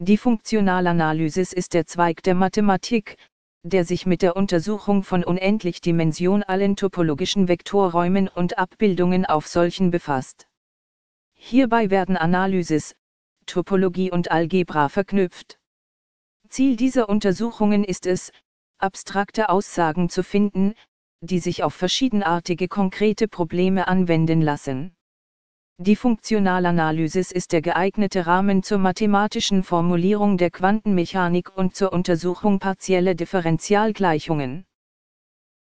Die Funktionalanalysis ist der Zweig der Mathematik, der sich mit der Untersuchung von unendlich-dimensionalen topologischen Vektorräumen und Abbildungen auf solchen befasst. Hierbei werden Analysis, Topologie und Algebra verknüpft. Ziel dieser Untersuchungen ist es, abstrakte Aussagen zu finden, die sich auf verschiedenartige konkrete Probleme anwenden lassen. Die Funktionalanalysis ist der geeignete Rahmen zur mathematischen Formulierung der Quantenmechanik und zur Untersuchung partieller Differentialgleichungen.